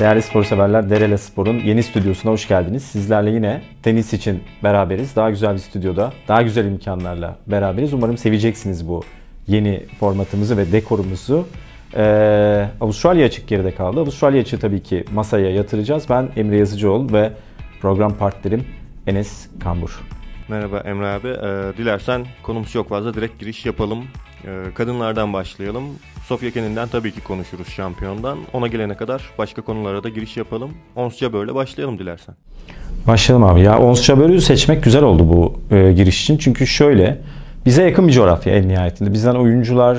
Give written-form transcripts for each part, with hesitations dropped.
Değerli spor severler, Derele Spor'un yeni stüdyosuna hoş geldiniz. Sizlerle yine tenis için beraberiz. Daha güzel bir stüdyoda, daha güzel imkanlarla beraberiz. Umarım seveceksiniz bu yeni formatımızı ve dekorumuzu. Avustralya Açık geride kaldı. Avustralya Açık'ı tabii ki masaya yatıracağız. Ben Emre Yazıcıoğlu ve program partnerim Enes Kambur. Merhaba Emre abi. Dilersen konumuz çok fazla, direkt giriş yapalım. Kadınlardan başlayalım. Sofya Kenin'den tabii ki konuşuruz, şampiyondan. Ona gelene kadar başka konulara da giriş yapalım. Ons Jabeur'le başlayalım dilersen. Başlayalım abi. Ya Ons Jabeur'ü seçmek güzel oldu bu giriş için. Çünkü şöyle, bize yakın bir coğrafya en nihayetinde. Bizden oyuncular,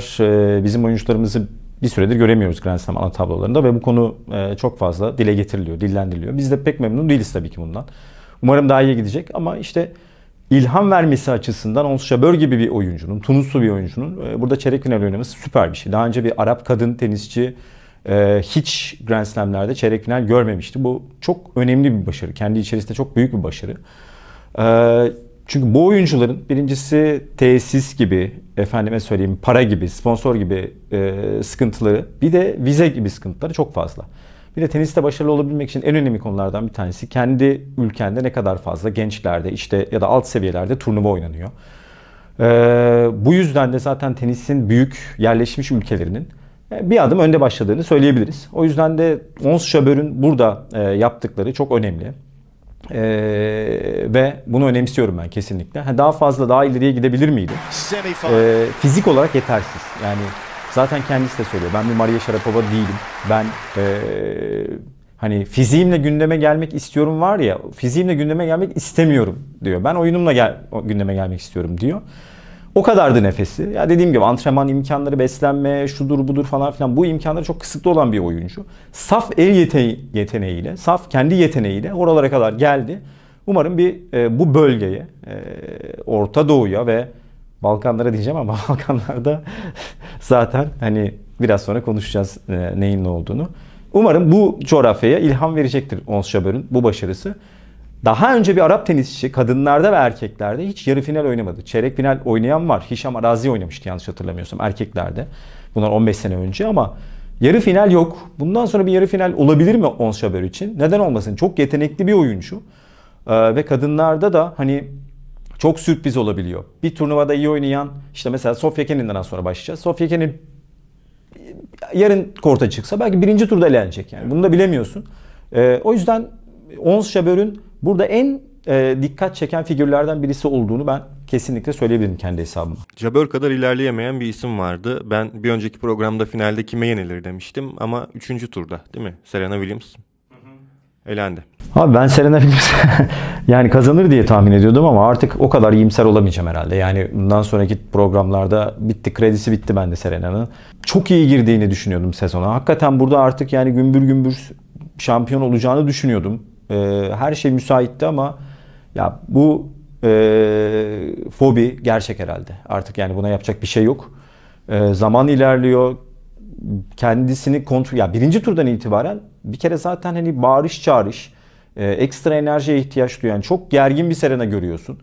bizim oyuncularımızı bir süredir göremiyoruz Grand Slam ana tablolarında ve bu konu çok fazla dile getiriliyor, dillendiriliyor. Biz de pek memnun değiliz tabii ki bundan. Umarım daha iyi gidecek ama işte ilham vermesi açısından Ons Jabeur gibi bir oyuncunun, Tunuslu bir oyuncunun burada çeyrek final oynaması süper bir şey. Daha önce bir Arap kadın tenisçi hiç Grand Slam'lerde çeyrek final görmemişti. Bu çok önemli bir başarı. Kendi içerisinde çok büyük bir başarı. Çünkü bu oyuncuların birincisi tesis gibi, efendime söyleyeyim para gibi, sponsor gibi sıkıntıları, bir de vize gibi sıkıntıları çok fazla. Bir de teniste başarılı olabilmek için en önemli konulardan bir tanesi kendi ülkende ne kadar fazla gençlerde işte ya da alt seviyelerde turnuva oynanıyor. Bu yüzden de zaten tenisin büyük yerleşmiş ülkelerinin bir adım önde başladığını söyleyebiliriz. O yüzden de Ons Jabeur'ün burada yaptıkları çok önemli. Ve bunu önemsiyorum ben kesinlikle. Daha fazla, daha ileriye gidebilir miydi? Fizik olarak yetersiz. Yani zaten kendisi de söylüyor. Ben bir Maria Sharapova değilim. Ben hani fiziğimle gündeme gelmek istiyorum var ya, fiziğimle gündeme gelmek istemiyorum diyor. Ben oyunumla gündeme gelmek istiyorum diyor. O kadardı nefesi. Ya dediğim gibi antrenman imkanları, beslenme, şudur budur falan filan, bu imkanları çok kısıtlı olan bir oyuncu. Saf el yeteneğiyle, saf kendi yeteneğiyle oralara kadar geldi. Umarım bir bu bölgeye, Orta Doğu'ya ve Balkanlara diyeceğim ama Balkanlarda zaten hani biraz sonra konuşacağız neyin ne olduğunu. Umarım bu coğrafyaya ilham verecektir Ons Jabeur'ün bu başarısı. Daha önce bir Arap tenisçi kadınlarda ve erkeklerde hiç yarı final oynamadı. Çeyrek final oynayan var. Hişam Arazi oynamıştı yanlış hatırlamıyorsam erkeklerde. Bunlar 15 sene önce ama yarı final yok. Bundan sonra bir yarı final olabilir mi Ons Jabeur için? Neden olmasın? Çok yetenekli bir oyuncu. Ve kadınlarda da hani çok sürpriz olabiliyor. Bir turnuvada iyi oynayan, işte mesela Sofya Kenin'den sonra başlayacağız. Sofya Kenin yarın korta çıksa belki birinci turda elenecek yani. Bunu da bilemiyorsun. O yüzden Ons Jabeur'ün burada en dikkat çeken figürlerden birisi olduğunu ben kesinlikle söyleyebilirim kendi hesabıma. Jabeur kadar ilerleyemeyen bir isim vardı. Ben bir önceki programda finalde kime yenilir demiştim ama 3. turda değil mi? Serena Williams elendi. Abi ben Serena Williams yani kazanır diye tahmin ediyordum ama artık o kadar iyimser olamayacağım herhalde. Yani bundan sonraki programlarda bitti, kredisi bitti bende Serena'nın. Çok iyi girdiğini düşünüyordum sezona. Hakikaten burada artık yani gümbür gümbür şampiyon olacağını düşünüyordum. Her şey müsaitti ama ya bu fobi gerçek herhalde. Artık yani buna yapacak bir şey yok. Zaman ilerliyor. Kendisini kontrol... Ya birinci turdan itibaren bir kere zaten hani bağırış çağırış, ekstra enerjiye ihtiyaç duyan, yani çok gergin bir Serena görüyorsun.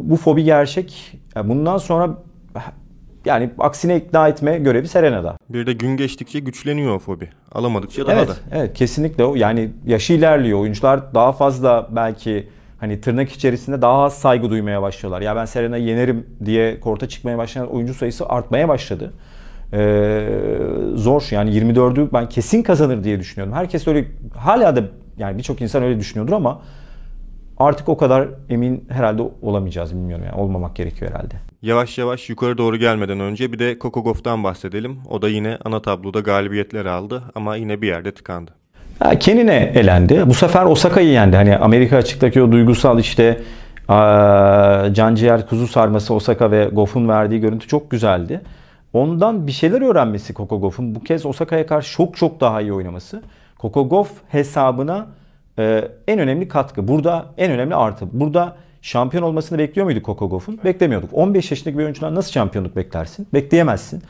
Bu fobi gerçek. Yani bundan sonra yani aksine ikna etme görevi Serena'da. Bir de gün geçtikçe güçleniyor o fobi. Alamadıkça daha da. Evet kesinlikle o. Yani yaşı ilerliyor. Oyuncular daha fazla belki hani tırnak içerisinde daha az saygı duymaya başlıyorlar. Ya ben Serena'yı yenerim diye korta çıkmaya başlayan oyuncu sayısı artmaya başladı. Zor yani 24'ü ben kesin kazanır diye düşünüyordum. Herkes öyle, hala da yani birçok insan öyle düşünüyordur ama artık o kadar emin herhalde olamayacağız, bilmiyorum yani, olmamak gerekiyor herhalde. Yavaş yavaş yukarı doğru gelmeden önce bir de Coco Gauff'tan bahsedelim. O da yine ana tabloda galibiyetler aldı ama yine bir yerde tıkandı. Kenin'e elendi. Bu sefer Osaka'yı yendi. Hani Amerika Açık'taki o duygusal işte canciğer kuzu sarması Osaka ve Gauff'un verdiği görüntü çok güzeldi. Ondan bir şeyler öğrenmesi Coco Gauff'un, bu kez Osaka'ya karşı çok daha iyi oynaması Coco Gauff hesabına en önemli katkı. Burada en önemli artı. Burada şampiyon olmasını bekliyor muyduk Coco Gauff'un? Beklemiyorduk. 15 yaşındaki bir oyuncudan nasıl şampiyonluk beklersin? Bekleyemezsin.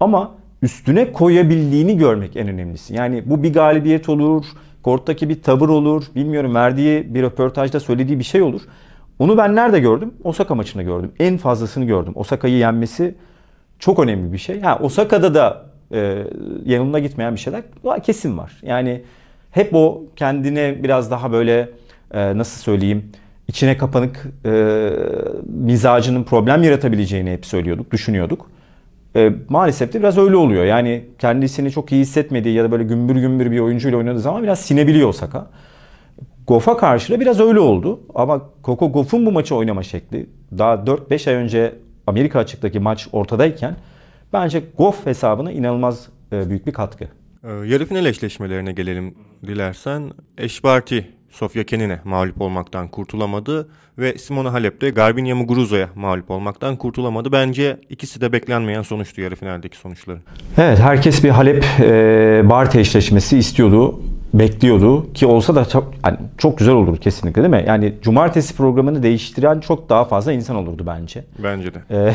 Ama üstüne koyabildiğini görmek en önemlisi. Yani bu bir galibiyet olur, korttaki bir tavır olur, bilmiyorum verdiği bir röportajda söylediği bir şey olur. Onu ben nerede gördüm? Osaka maçında gördüm. En fazlasını gördüm. Osaka'yı yenmesi çok önemli bir şey. Ha, Osaka'da da yanılına gitmeyen bir şeyler kesin var. Yani hep o kendine biraz daha böyle nasıl söyleyeyim, içine kapanık mizacının problem yaratabileceğini hep söylüyorduk, düşünüyorduk. Maalesef de biraz öyle oluyor. Yani kendisini çok iyi hissetmediği ya da böyle gümbür gümbür bir oyuncuyla oynadığı zaman biraz sinebiliyor Osaka. Gauff'a karşı da biraz öyle oldu. Ama Coco Gauff'un bu maçı oynama şekli, daha 4-5 ay önce Amerika Açık'taki maç ortadayken bence Gauff hesabına inanılmaz büyük bir katkı. Yarı final eşleşmelerine gelelim dilersen. Ash Barty Sofya Kenin'e mağlup olmaktan kurtulamadı ve Simona Halep de Garbine Muguruza'ya mağlup olmaktan kurtulamadı. Bence ikisi de beklenmeyen sonuçtu yarı finaldeki sonuçları. Evet, herkes bir Halep Barty eşleşmesi istiyordu, bekliyordu ki olsa da çok, yani çok güzel olurdu kesinlikle, değil mi? Yani cumartesi programını değiştiren çok daha fazla insan olurdu bence. Bence de.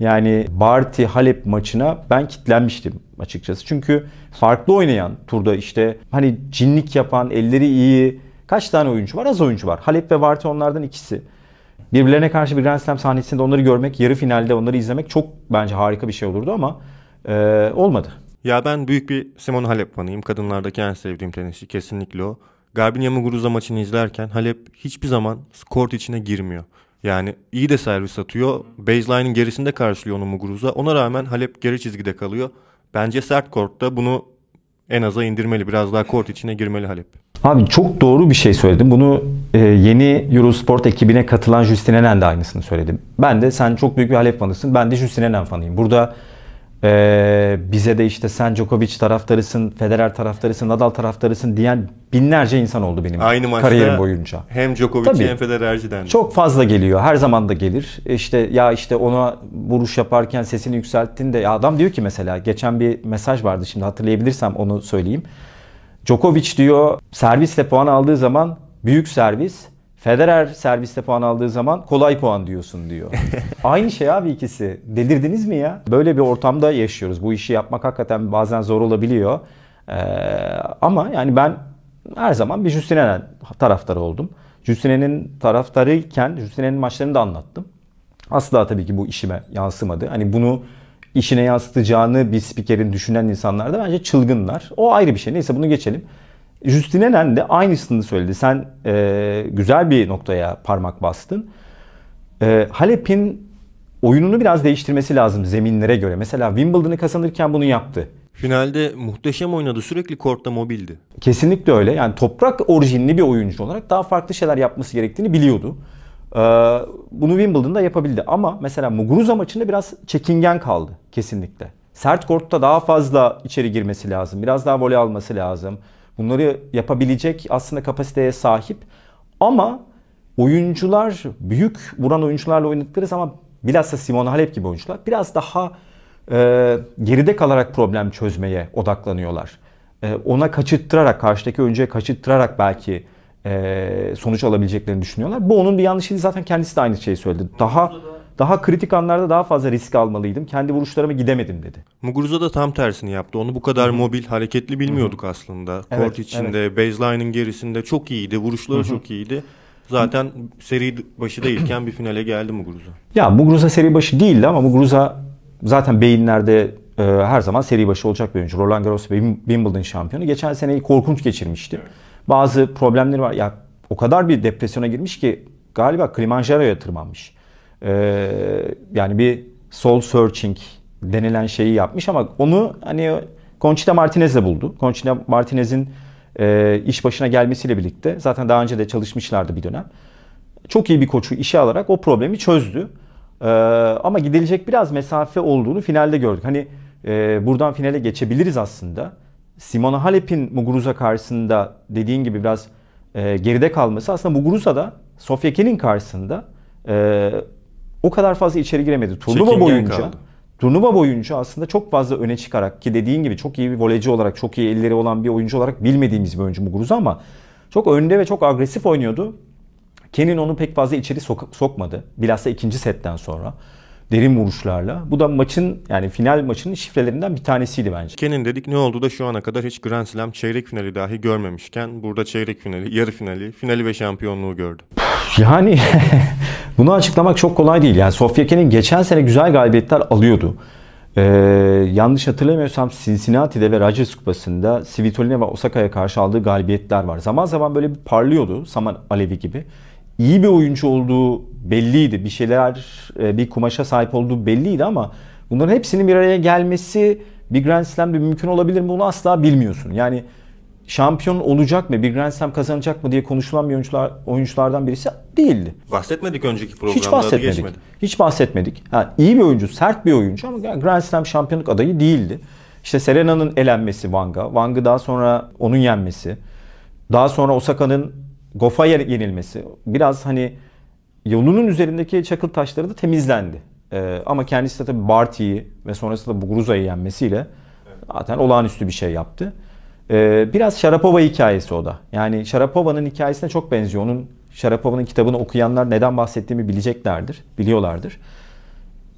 Yani Barty Halep maçına ben kitlenmiştim açıkçası. Çünkü farklı oynayan turda işte hani cinlik yapan, elleri iyi kaç tane oyuncu var? Az oyuncu var. Halep ve Barty onlardan ikisi. Birbirlerine karşı bir Grand Slam sahnesinde onları görmek, yarı finalde onları izlemek çok bence harika bir şey olurdu ama olmadı. Ya ben büyük bir Simona Halep fanıyım. Kadınlardaki en sevdiğim tenisçi kesinlikle o. Garbine Muguruza maçını izlerken Halep hiçbir zaman kort içine girmiyor. Yani iyi de servis atıyor. Baseline'in gerisinde karşılıyor onu Muguruza. Ona rağmen Halep geri çizgide kalıyor. Bence sert kortta bunu en aza indirmeli. Biraz daha kort içine girmeli Halep. Abi çok doğru bir şey söyledim. Bunu yeni Eurosport ekibine katılan Justine Henin de aynısını söyledim. Ben de sen çok büyük bir Halep fanısın. Ben de Justine Henin fanıyım. Burada bize de işte sen Djokovic taraftarısın, Federer taraftarısın, Nadal taraftarısın diyen binlerce insan oldu benim kariyerim boyunca. Hem Djokovic'i hem Federer'ciden. Çok fazla geliyor. Her zaman da gelir. İşte ya işte ona vuruş yaparken sesini yükselttin de ya adam diyor ki mesela geçen bir mesaj vardı, şimdi hatırlayabilirsem onu söyleyeyim. Djokovic diyor servisle puan aldığı zaman büyük servis, Federer serviste puan aldığı zaman kolay puan diyorsun diyor. Aynı şey abi ikisi. Delirdiniz mi ya? Böyle bir ortamda yaşıyoruz. Bu işi yapmak hakikaten bazen zor olabiliyor. Ama yani ben her zaman bir Justine Henin taraftarı oldum. Justine Henin taraftarıyken Justine Henin maçlarını da anlattım. Asla tabii ki bu işime yansımadı. Hani bunu işine yansıtacağını bir spikerin düşünen insanlar da bence çılgınlar. O ayrı bir şey. Neyse bunu geçelim. Justine Henin de aynısını söyledi. Sen güzel bir noktaya parmak bastın. Halep'in oyununu biraz değiştirmesi lazım zeminlere göre. Mesela Wimbledon'ı kazanırken bunu yaptı. Finalde muhteşem oynadı. Sürekli kortta mobildi. Kesinlikle öyle. Yani toprak orijinli bir oyuncu olarak daha farklı şeyler yapması gerektiğini biliyordu. Bunu Wimbledon'da yapabildi. Ama mesela Muguruza maçında biraz çekingen kaldı. Kesinlikle. Sert kortta daha fazla içeri girmesi lazım. Biraz daha voley alması lazım. Bunları yapabilecek aslında kapasiteye sahip ama oyuncular, büyük vuran oyuncularla oynadıkları zaman bilhassa Simona Halep gibi oyuncular biraz daha geride kalarak problem çözmeye odaklanıyorlar. Ona kaçırttırarak, karşıdaki oyuncuya kaçırttırarak belki sonuç alabileceklerini düşünüyorlar. Bu onun bir yanlışıydı, zaten kendisi de aynı şeyi söyledi. Daha kritik anlarda daha fazla risk almalıydım. Kendi vuruşlarıma gidemedim dedi. Muguruza da tam tersini yaptı. Onu bu kadar mobil, hareketli bilmiyorduk aslında. Evet, kort içinde, evet. Baseline'in gerisinde çok iyiydi. Vuruşları çok iyiydi. Zaten seri başı değilken bir finale geldi Muguruza. Ya Muguruza seri başı değildi ama Muguruza zaten beyinlerde her zaman seri başı olacak bir oyuncu. Roland Garros ve Wimbledon şampiyonu. Geçen seneyi korkunç geçirmişti. Evet. Bazı problemleri var. Ya o kadar bir depresyona girmiş ki galiba Kilimanjaro'ya tırmanmış. Yani bir soul searching denilen şeyi yapmış ama onu hani Conchita Martinez'le buldu. Conchita Martinez'in iş başına gelmesiyle birlikte zaten daha önce de çalışmışlardı bir dönem. Çok iyi bir koçu işe alarak o problemi çözdü. Ama gidilecek biraz mesafe olduğunu finalde gördük. Hani buradan finale geçebiliriz aslında. Simona Halep'in Muguruza karşısında dediğin gibi biraz geride kalması aslında Muguruza'da Sofya Kenin karşısında o kadar fazla içeri giremedi. Turnuva boyunca aslında çok fazla öne çıkarak ki dediğin gibi çok iyi bir voleyci olarak, çok iyi elleri olan bir oyuncu olarak bilmediğimiz bir oyuncu Muguruza ama çok önde ve çok agresif oynuyordu. Kenin onu pek fazla içeri sokmadı. Bilhassa ikinci setten sonra derin vuruşlarla. Bu da maçın, yani final maçının şifrelerinden bir tanesiydi bence. Kenin dedik, ne oldu da şu ana kadar hiç Grand Slam çeyrek finali dahi görmemişken burada çeyrek finali, yarı finali, finali ve şampiyonluğu gördü. Yani bunu açıklamak çok kolay değil. Yani Sofya Kenin geçen sene güzel galibiyetler alıyordu. Yanlış hatırlamıyorsam Cincinnati'de ve Rogers Kupası'nda Svitolina ve Osaka'ya karşı aldığı galibiyetler var. Zaman zaman böyle bir parlıyordu, saman alevi gibi. İyi bir oyuncu olduğu belliydi. Bir şeyler, bir kumaşa sahip olduğu belliydi ama bunların hepsinin bir araya gelmesi bir Grand Slam'de mümkün olabilir mi? Bunu asla bilmiyorsun. Yani şampiyon olacak mı, bir Grand Slam kazanacak mı diye konuşulan bir oyunculardan birisi değildi. Bahsetmedik önceki programlarda. Hiç bahsetmedik. Ha, iyi bir oyuncu, sert bir oyuncu ama Grand Slam şampiyonluk adayı değildi. İşte Serena'nın elenmesi Wang'a, Wang'ı daha sonra onun yenmesi, daha sonra Osaka'nın Gauff'a yenilmesi. Biraz hani yolunun üzerindeki çakıl taşları da temizlendi. Ama kendisi de tabii Barty'yi ve sonrasında Muguruza'yı yenmesiyle zaten olağanüstü bir şey yaptı. Biraz Sharapova hikayesi o da. Yani Sharapova'nın hikayesine çok benziyor. Onun Sharapova'nın kitabını okuyanlar neden bahsettiğimi bileceklerdir, biliyorlardır.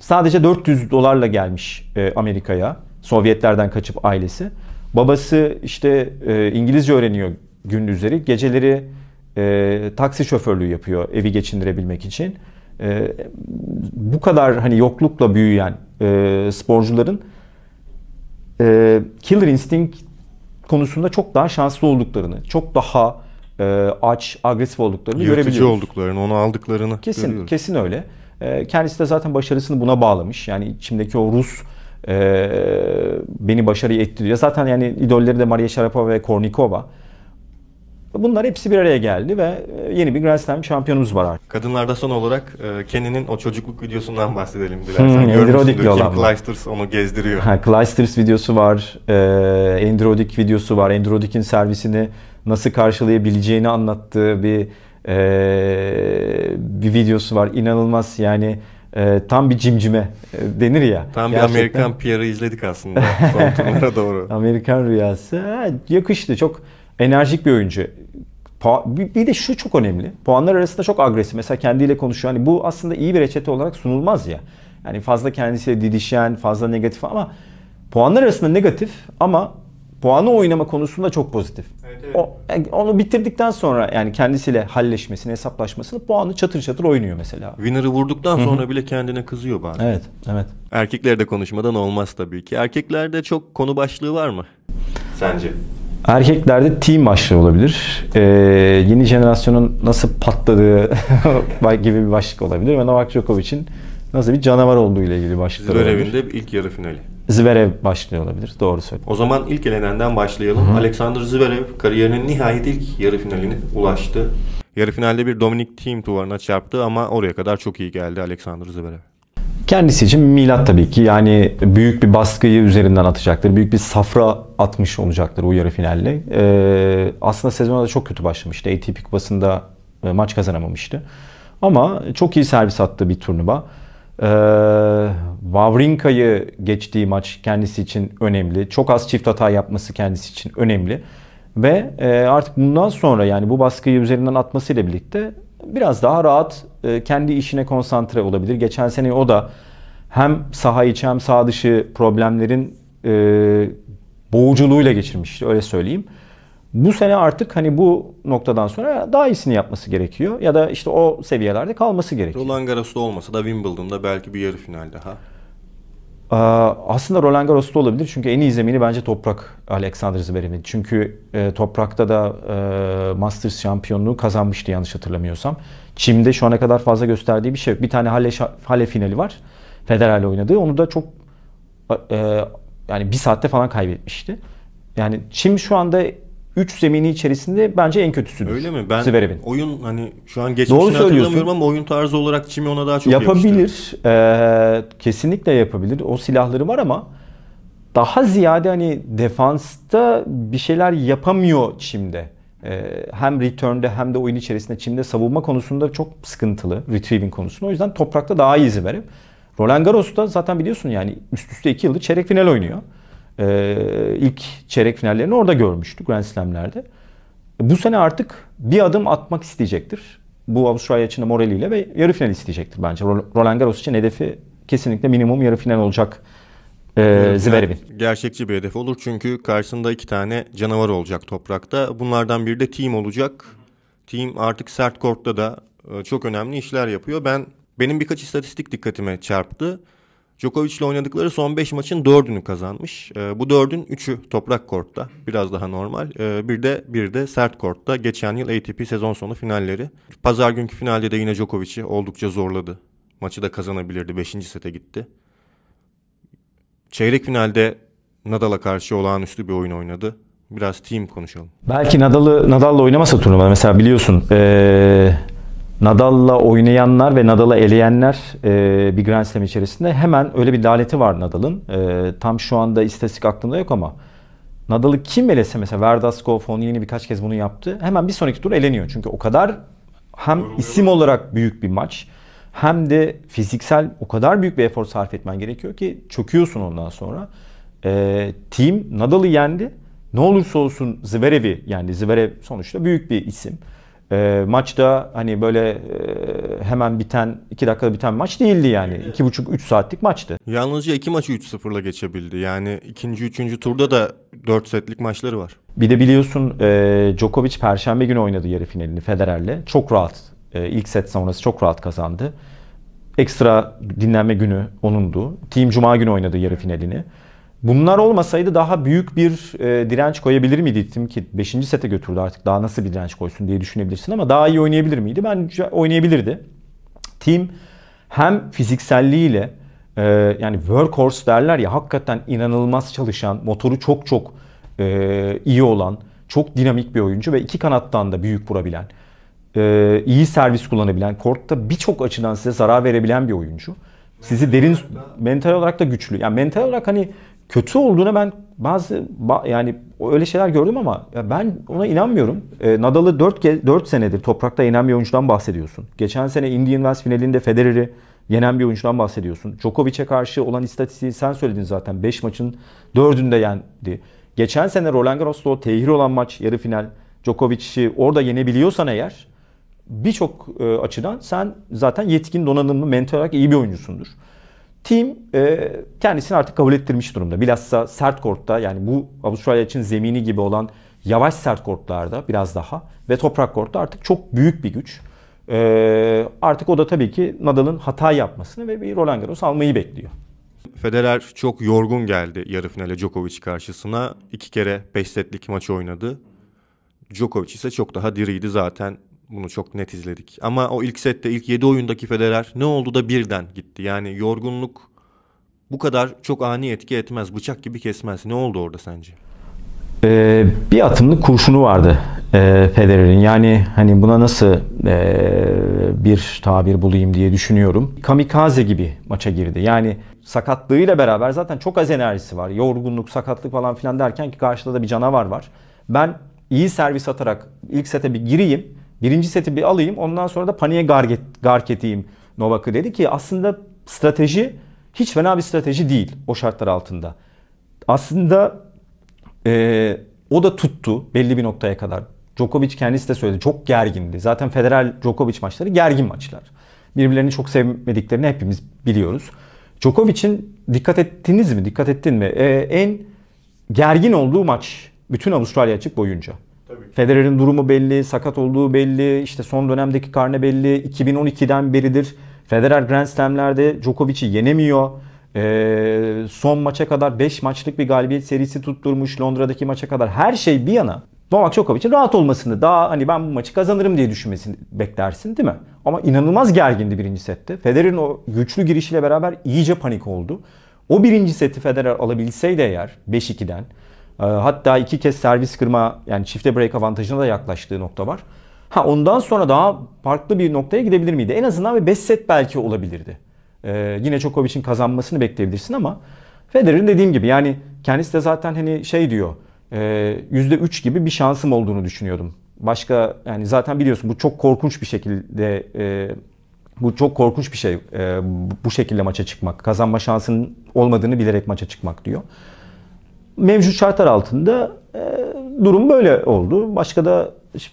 Sadece $400'la gelmiş Amerika'ya, Sovyetlerden kaçıp ailesi. Babası işte İngilizce öğreniyor gündüzleri, geceleri taksi şoförlüğü yapıyor evi geçindirebilmek için. Bu kadar hani yoklukla büyüyen sporcuların Killer Instinct konusunda çok daha şanslı olduklarını, çok daha aç, agresif olduklarını görebiliyoruz. Yırtıcı olduklarını, onu aldıklarını kesin öyle. Kendisi de zaten başarısını buna bağlamış. Yani içimdeki o Rus beni başarıya ettiriyor. Zaten yani idolleri de Maria Sharapova ve Kornikova. Bunlar hepsi bir araya geldi ve yeni bir Grand Slam şampiyonumuz var artık. Kadınlarda son olarak Kenin'in o çocukluk videosundan bahsedelim dilersen. Görmüşsündür, Kim Clijsters onu gezdiriyor. Clijsters videosu var, Andrew Roddick videosu var. Andrew Roddick'in servisini nasıl karşılayabileceğini anlattığı bir videosu var. İnanılmaz yani. Tam bir cimcime denir ya. Tam gerçekten bir Amerikan PR'ı izledik aslında son turlara doğru. Amerikan rüyası. Ha, yakıştı, çok enerjik bir oyuncu. Bir de şu çok önemli. Puanlar arasında çok agresif. Mesela kendiyle konuşuyor. Hani bu aslında iyi bir reçete olarak sunulmaz ya. Yani fazla kendisiyle didişen, fazla negatif ama puanlar arasında negatif ama puanı oynama konusunda çok pozitif. Evet. Onu bitirdikten sonra yani kendisiyle halleşmesini, hesaplaşmasını puanı çatır çatır oynuyor mesela. Winner'ı vurduktan sonra bile kendine kızıyor bazen. Evet, evet. Erkeklerde konuşmadan olmaz tabii ki. Erkeklerde çok konu başlığı var mı sence? Erkeklerde team başlığı olabilir. Yeni jenerasyonun nasıl patladığı gibi bir başlık olabilir. Ve Novak Djokovic'in nasıl bir canavar olduğu ile ilgili başlıklar olabilir. Zverev'in de ilk yarı finali. Zverev başlığı olabilir. Doğru söylüyorsun. O zaman ilk elenenden başlayalım. Hı-hı. Alexander Zverev kariyerinin nihayet ilk yarı finaline ulaştı. Yarı finalde bir Dominic Thiem duvarına çarptı ama oraya kadar çok iyi geldi Alexander Zverev. Kendisi için milat tabii ki. Yani büyük bir baskıyı üzerinden atacaktır. Büyük bir safra atmış olacaktır o yarı finalle. Aslında sezona da çok kötü başlamıştı. ATP Kupası'nda maç kazanamamıştı. Ama çok iyi servis attığı bir turnuva. Wawrinka'yı geçtiği maç kendisi için önemli. Çok az çift hata yapması kendisi için önemli. Ve artık bundan sonra yani bu baskıyı üzerinden atmasıyla birlikte biraz daha rahat kendi işine konsantre olabilir. Geçen sene o da hem saha içi hem saha dışı problemlerin boğuculuğuyla geçirmişti, öyle söyleyeyim. Bu sene artık hani bu noktadan sonra daha iyisini yapması gerekiyor ya da işte o seviyelerde kalması gerekiyor. Roland Garros'ta olmasa da Wimbledon'da belki bir yarı final daha. Aslında Roland Garros'ta olabilir çünkü en iyi zemini bence toprak Alexander Zverev'in. Çünkü toprakta da Masters şampiyonluğu kazanmıştı yanlış hatırlamıyorsam. Çim'de şu ana kadar fazla gösterdiği bir şey yok. Bir tane Halep finali var. Federer'le oynadığı. Onu da çok yani bir saatte falan kaybetmişti. Yani Çim şu anda 3 zemini içerisinde bence en kötüsüdür. Öyle mi? Ben oyun hani şu an geçmişini hatırlamıyorum ama oyun tarzı olarak Çim'i ona daha çok yapabilir. Kesinlikle yapabilir. O silahları var ama daha ziyade hani defansta bir şeyler yapamıyor Çim'de. Hem return'de hem de oyun içerisinde Çim'de savunma konusunda çok sıkıntılı. Retrieving konusunda. O yüzden toprakta daha iyi Zverev. Roland Garros'ta zaten biliyorsun yani üst üste 2 yıldır çeyrek final oynuyor. İlk çeyrek finallerini orada görmüştük Grand Slam'lerde. Bu sene artık bir adım atmak isteyecektir. Bu Avustralya Açık'ın moraliyle ve yarı final isteyecektir bence. Roland Garros için hedefi kesinlikle minimum yarı final olacak Zverev'in. Gerçekçi bir hedef olur çünkü karşısında 2 tane canavar olacak toprakta. Bunlardan biri de Thiem olacak. Thiem artık sert kortta da çok önemli işler yapıyor. Benim birkaç istatistik dikkatime çarptı. Djokovic'le oynadıkları son 5 maçın 4'ünü kazanmış. Bu 4'ün 3'ü toprak kortta, biraz daha normal. Bir de sert kortta geçen yıl ATP sezon sonu finalleri. Pazar günkü finalde de yine Djokovic'i oldukça zorladı. Maçı da kazanabilirdi. 5. sete gitti. Çeyrek finalde Nadal'a karşı olağanüstü bir oyun oynadı. Biraz team konuşalım. Belki Nadal'la oynamasa turnuvada. Mesela biliyorsun Nadal'la oynayanlar ve Nadal'ı eleyenler bir Grand Slam içerisinde hemen öyle bir laleti var Nadal'ın. Tam şu anda istatistik aklımda yok ama Nadal'ı kim elese mesela Verdasco, Goff'un yeni birkaç kez bunu yaptı. Hemen bir sonraki tur eleniyor. Çünkü o kadar hem isim olarak büyük bir maç hem de fiziksel o kadar büyük bir efor sarf etmen gerekiyor ki çöküyorsun ondan sonra. Team Nadal'ı yendi. Ne olursa olsun Zverev'i yendi. Zverev sonuçta büyük bir isim. Maçta hani böyle hemen biten, 2 dakikada biten maç değildi yani. 2,5-3 saatlik maçtı. Yalnızca 2 maçı 3-0'la geçebildi. Yani ikinci, üçüncü turda da 4 setlik maçları var. Bir de biliyorsun Djokovic Perşembe günü oynadı yarı finalini Federer'le. Çok rahat. İlk set sonrası çok rahat kazandı. Ekstra dinlenme günü onundu. Team Cuma günü oynadı yarı finalini. Bunlar olmasaydı daha büyük bir direnç koyabilir miydi? Tim ki 5. sete götürdü, artık daha nasıl bir direnç koysun diye düşünebilirsin ama daha iyi oynayabilir miydi? Bence oynayabilirdi. Tim hem fizikselliğiyle yani workhorse derler ya, hakikaten inanılmaz çalışan, motoru çok iyi olan, çok dinamik bir oyuncu ve iki kanattan da büyük vurabilen, iyi servis kullanabilen, kortta birçok açıdan size zarar verebilen bir oyuncu. Sizi derin, mental olarak da güçlü. Yani mental olarak hani kötü olduğuna ben bazı yani öyle şeyler gördüm ama ben ona inanmıyorum. Nadal'ı 4 senedir toprakta yenen bir oyuncudan bahsediyorsun. Geçen sene Indian Wells finalinde Federer'i yenen bir oyuncudan bahsediyorsun. Djokovic'e karşı olan istatistiği sen söyledin zaten. 5 maçın 4'ünde yendi. Geçen sene Roland Garros'ta o tehir olan maç, yarı final, Djokovic'i orada yenebiliyorsan eğer birçok açıdan sen zaten yetkin, donanımlı, mental olarak iyi bir oyuncusundur. Team kendisini artık kabul ettirmiş durumda. Bilhassa sert kortta, yani bu Avustralya için zemini gibi olan yavaş sert kortlarda biraz daha ve toprak kortta artık çok büyük bir güç. Artık o da tabii ki Nadal'ın hata yapmasını ve bir Roland Garros almayı bekliyor. Federer çok yorgun geldi yarı finale Djokovic karşısına. 2 kere 5 setlik maç oynadı. Djokovic ise çok daha diriydi zaten. Bunu çok net izledik. Ama o ilk sette, ilk 7 oyundaki Federer ne oldu da birden gitti? Yani yorgunluk bu kadar çok ani etki etmez. Bıçak gibi kesmez. Ne oldu orada sence? Bir atımlı kurşunu vardı Federer'in. Yani hani buna nasıl bir tabir bulayım diye düşünüyorum. Kamikaze gibi maça girdi. Yani sakatlığıyla beraber zaten çok az enerjisi var. Yorgunluk, sakatlık falan filan derken ki karşıda da bir canavar var. Ben iyi servis atarak ilk sete bir gireyim. Birinci seti bir alayım, ondan sonra da paniğe gark edeyim Novak'ı dedi ki aslında strateji hiç fena bir strateji değil o şartlar altında. Aslında o da tuttu belli bir noktaya kadar. Djokovic kendisi de söyledi, çok gergindi. Zaten Federer Djokovic maçları gergin maçlar. Birbirlerini çok sevmediklerini hepimiz biliyoruz. Djokovic'in dikkat ettin mi? En gergin olduğu maç bütün Avustralya Açık boyunca. Federer'in durumu belli, sakat olduğu belli, işte son dönemdeki karne belli, 2012'den beridir Federer Grand Slam'lerde Djokovic'i yenemiyor. Son maça kadar 5 maçlık bir galibiyet serisi tutturmuş Londra'daki maça kadar. Her şey bir yana Novak Djokovic'in rahat olmasını, daha hani ben bu maçı kazanırım diye düşünmesini beklersin değil mi? Ama inanılmaz gergindi birinci sette. Federer'in o güçlü girişiyle beraber iyice panik oldu. O birinci seti Federer alabilseydi eğer 5-2'den, hatta 2 kez servis kırma, yani çifte break avantajına da yaklaştığı nokta var. Ondan sonra daha farklı bir noktaya gidebilir miydi? En azından bir 5 set belki olabilirdi. Yine Djokovic'in kazanmasını bekleyebilirsin ama Federer'in dediğim gibi yani kendisi de zaten hani şey diyor, %3 gibi bir şansım olduğunu düşünüyordum. Başka yani zaten biliyorsun bu çok korkunç bir şey bu şekilde maça çıkmak. Kazanma şansının olmadığını bilerek maça çıkmak diyor. Mevcut şartlar altında durum böyle oldu.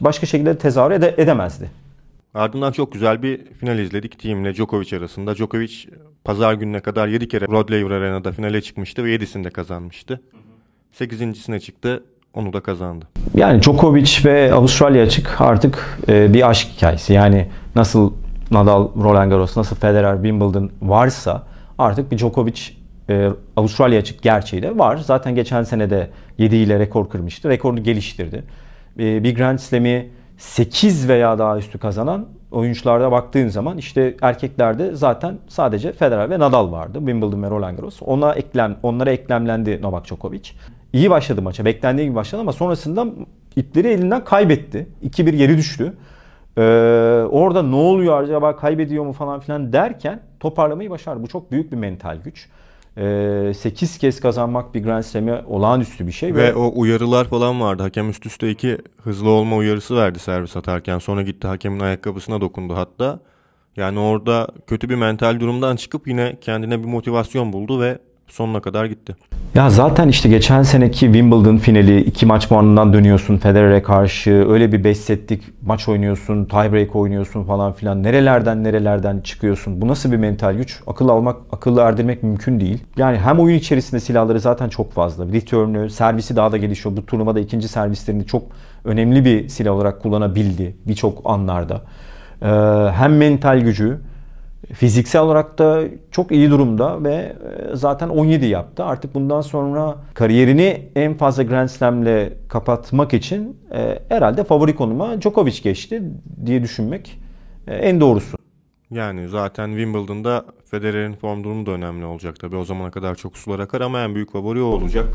Başka şekilde tezahür edemezdi. Ardından çok güzel bir final izledik Thiem'le Djokovic arasında. Djokovic pazar gününe kadar 7 kere Rod Laver Arena'da finale çıkmıştı ve 7'sini de kazanmıştı. 8.'sine çıktı, onu da kazandı. Yani Djokovic ve Avustralya Açık artık bir aşk hikayesi. Yani nasıl Nadal Roland Garros, nasıl Federer Wimbledon varsa artık bir Djokovic Avustralya Açık gerçeği de var. Zaten geçen sene de 7 ile rekor kırmıştı. Rekorunu geliştirdi. Bir Grand Slam'i 8 veya daha üstü kazanan oyuncularda baktığın zaman işte erkeklerde zaten sadece Federer ve Nadal vardı. Wimbledon ve Roland Garros. Onlara eklemlendi Novak Djokovic. İyi başladı maça. Beklendiği gibi başladı ama sonrasında ipleri elinden kaybetti. 2-1 geri düştü. Orada ne oluyor acaba, kaybediyor mu falan filan derken toparlamayı başardı. Bu çok büyük bir mental güç. 8 kez kazanmak bir Grand Slam'i olağanüstü bir şey. Ve o uyarılar falan vardı. Hakem üst üste 2 hızlı olma uyarısı verdi servis atarken. Sonra gitti hakemin ayakkabısına dokundu hatta. Yani orada kötü bir mental durumdan çıkıp yine kendine bir motivasyon buldu ve sonuna kadar gitti. Ya zaten işte geçen seneki Wimbledon finali 2 maç puanından dönüyorsun Federer'e karşı. Öyle bir 5 setlik maç oynuyorsun, tiebreak oynuyorsun falan filan. Nerelerden çıkıyorsun. Bu nasıl bir mental güç? Akıllı erdirmek mümkün değil. Yani hem oyun içerisinde silahları zaten çok fazla. Return'ü, servisi daha da gelişiyor. Bu turnuvada ikinci servislerini çok önemli bir silah olarak kullanabildi birçok anlarda. Hem mental gücü, fiziksel olarak da çok iyi durumda ve zaten 17 yaptı. Artık bundan sonra kariyerini en fazla Grand Slam'le kapatmak için herhalde favori konuma Djokovic geçti diye düşünmek en doğrusu. Yani zaten Wimbledon'da Federer'in form durumu da önemli olacak tabii. O zamana kadar çok sular akar ama en büyük favori o olacak.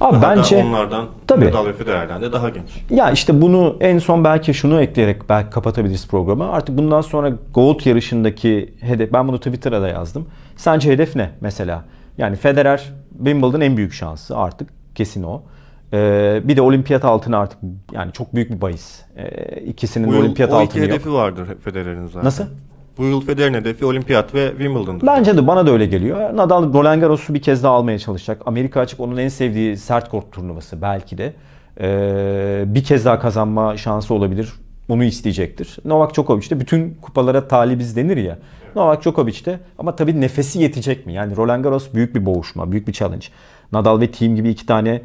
Abi bence onlardan tabii. Nadal ve Federer'den de daha genç. Ya işte bunu en son belki şunu ekleyerek belki kapatabiliriz programı. Artık bundan sonra Gold yarışındaki hedef, ben bunu Twitter'a da yazdım. Sence hedef ne mesela? Yani Federer Wimbledon en büyük şansı artık kesin o. Bir de olimpiyat altını artık, yani çok büyük bir bahis. İkisinin olimpiyat altını yok. O iki hedefi vardır Federer'in zaten. Nasıl? Bu yıl Federer'in hedefi olimpiyat ve Wimbledon'dur. Bence de, bana da öyle geliyor. Nadal Roland Garros'u bir kez daha almaya çalışacak. Amerika Açık onun en sevdiği sert kort turnuvası belki de. Bir kez daha kazanma şansı olabilir. Bunu isteyecektir. Novak Djokovic de bütün kupalara talibiz denir ya. Evet. Novak Djokovic de ama tabii nefesi yetecek mi? Yani Roland Garros büyük bir boğuşma, büyük bir challenge. Nadal ve Thiem gibi 2 tane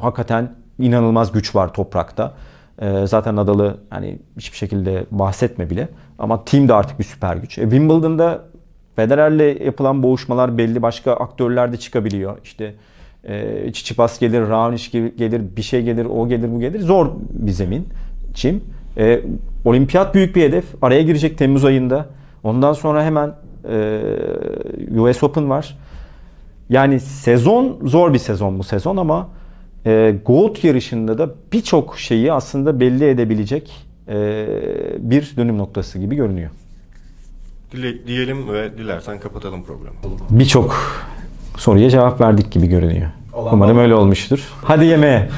hakikaten inanılmaz güç var toprakta. Zaten Nadal'ı hani hiçbir şekilde bahsetme bile. Ama Thiem de artık bir süper güç. Wimbledon'da Federer'le yapılan boğuşmalar belli. Başka aktörler de çıkabiliyor. İşte Tsitsipas gelir, Raonic gelir, bir şey gelir, o gelir, bu gelir. Zor bir zemin. Çim. Olimpiyat büyük bir hedef. Araya girecek Temmuz ayında. Ondan sonra hemen US Open var. Yani sezon, zor bir sezon bu sezon ama Gold yarışında da birçok şeyi aslında belli edebilecek bir dönüm noktası gibi görünüyor. Diyelim ve dilersen kapatalım programı. Birçok soruya cevap verdik gibi görünüyor. Umarım öyle olmuştur. Hadi yemeğe.